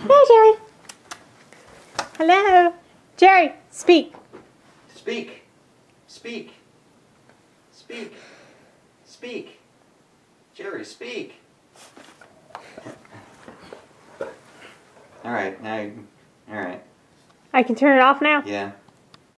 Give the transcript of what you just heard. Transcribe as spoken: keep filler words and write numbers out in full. Hi, Jerry. Hello. Jerry, speak. Speak. Speak. Speak. Speak. Jerry, speak. All right. Now, all right. I can turn it off now? Yeah.